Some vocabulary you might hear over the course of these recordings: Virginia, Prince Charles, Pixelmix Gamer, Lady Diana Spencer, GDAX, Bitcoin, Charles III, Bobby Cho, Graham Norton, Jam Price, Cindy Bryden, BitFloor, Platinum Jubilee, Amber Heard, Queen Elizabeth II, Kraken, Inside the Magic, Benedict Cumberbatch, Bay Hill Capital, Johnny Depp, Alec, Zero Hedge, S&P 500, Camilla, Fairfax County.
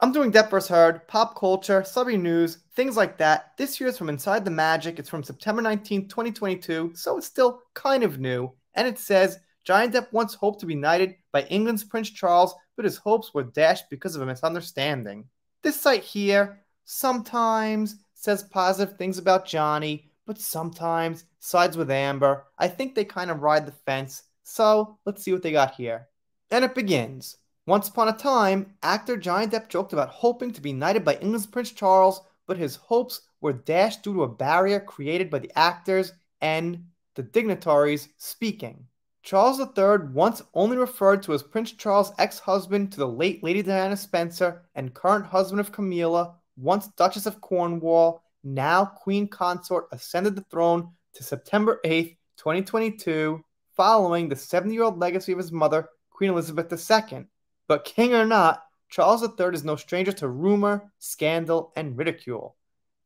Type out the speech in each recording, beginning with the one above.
I'm doing Depp vs. Heard, pop culture, celebrity news, things like that. This year's from Inside the Magic. It's from September 19, 2022, so it's still kind of new. And it says, Johnny Depp once hoped to be knighted by England's Prince Charles, but his hopes were dashed because of a misunderstanding. This site here sometimes says positive things about Johnny, but sometimes sides with Amber. I think they kind of ride the fence, so let's see what they got here. And it begins. Once upon a time, actor Johnny Depp joked about hoping to be knighted by England's Prince Charles, but his hopes were dashed due to a barrier created by the actors and the dignitaries speaking. Charles III once only referred to as Prince Charles' ex-husband to the late Lady Diana Spencer and current husband of Camilla, once Duchess of Cornwall, now Queen Consort, ascended the throne to September 8, 2022, following the 70-year-old legacy of his mother, Queen Elizabeth II. But king or not, Charles III is no stranger to rumor, scandal, and ridicule.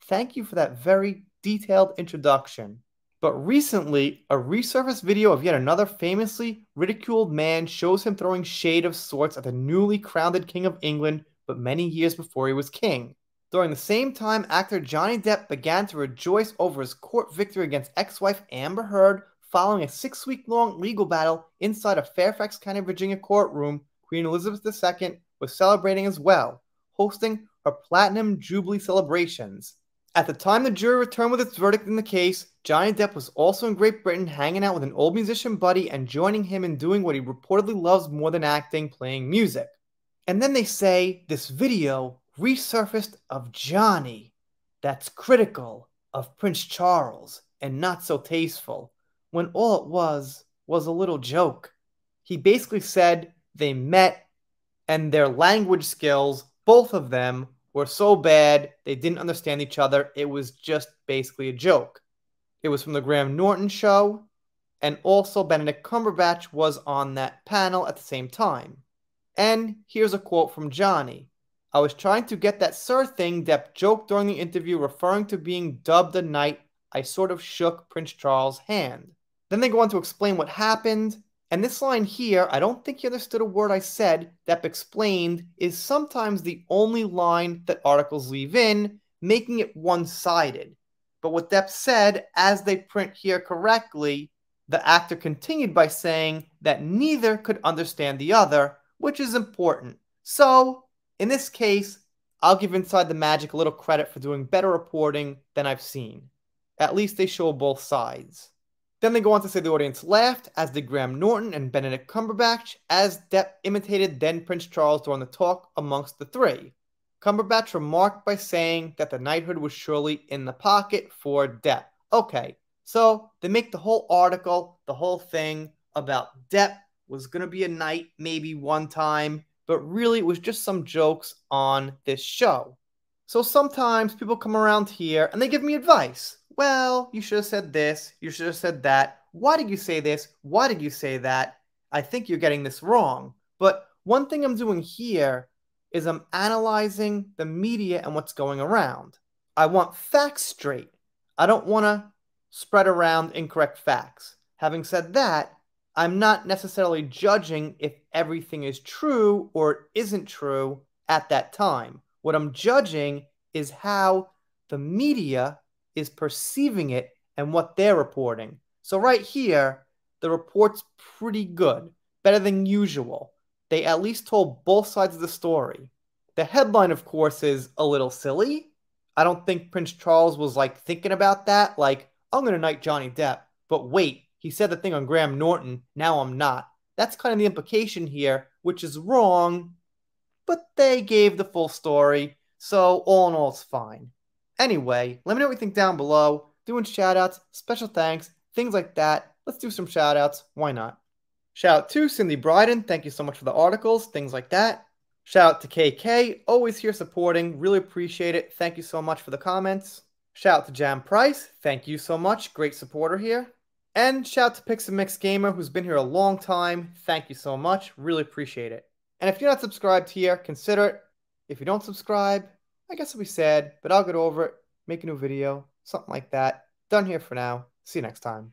Thank you for that very detailed introduction. But recently, a resurfaced video of yet another famously ridiculed man shows him throwing shade of sorts at the newly crowned King of England, but many years before he was king. During the same time, actor Johnny Depp began to rejoice over his court victory against ex-wife Amber Heard following a six-week-long legal battle inside a Fairfax County, Virginia courtroom. Queen Elizabeth II was celebrating as well, hosting her Platinum Jubilee celebrations. At the time the jury returned with its verdict in the case, Johnny Depp was also in Great Britain hanging out with an old musician buddy and joining him in doing what he reportedly loves more than acting, playing music. And then they say, this video resurfaced of Johnny that's critical of Prince Charles and not so tasteful, when all it was a little joke. He basically said, they met, and their language skills, both of them, were so bad they didn't understand each other. It was just basically a joke. It was from the Graham Norton show, and also Benedict Cumberbatch was on that panel at the same time. And here's a quote from Johnny. I was trying to get that sir thing Depp joked during the interview, referring to being dubbed a knight. I sort of shook Prince Charles' hand. Then they go on to explain what happened. And this line here, I don't think you understood a word I said, Depp explained, is sometimes the only line that articles leave in, making it one-sided. But what Depp said, as they print here correctly, the actor continued by saying that neither could understand the other, which is important. So, in this case, I'll give Inside the Magic a little credit for doing better reporting than I've seen. At least they show both sides. Then they go on to say the audience laughed, as did Graham Norton and Benedict Cumberbatch, as Depp imitated then Prince Charles during the talk amongst the three. Cumberbatch remarked by saying that the knighthood was surely in the pocket for Depp. Okay, so they make the whole article, the whole thing about Depp was going to be a knight maybe one time, but really it was just some jokes on this show. So sometimes people come around here and they give me advice. Well, you should have said this, you should have said that, why did you say this, why did you say that, I think you're getting this wrong. But one thing I'm doing here is I'm analyzing the media and what's going around. I want facts straight. I don't want to spread around incorrect facts. Having said that, I'm not necessarily judging if everything is true or isn't true at that time. What I'm judging is how the media is perceiving it and what they're reporting. So right here, the report's pretty good, better than usual. They at least told both sides of the story. The headline, of course, is a little silly. I don't think Prince Charles was like thinking about that, like, I'm gonna knight Johnny Depp, but wait, he said the thing on Graham Norton, now I'm not. That's kind of the implication here, which is wrong, but they gave the full story, so all in all, it's fine. Anyway, let me know what you think down below. Doing shoutouts, special thanks, things like that. Let's do some shoutouts. Why not? Shout out to Cindy Bryden. Thank you so much for the articles, things like that. Shout out to KK. Always here supporting. Really appreciate it. Thank you so much for the comments. Shout out to Jam Price. Thank you so much. Great supporter here. And shout out to Pixelmix Gamer, who's been here a long time. Thank you so much. Really appreciate it. And if you're not subscribed here, consider it. If you don't subscribe, I guess it'll be sad, but I'll get over it, make a new video, something like that. Done here for now. See you next time.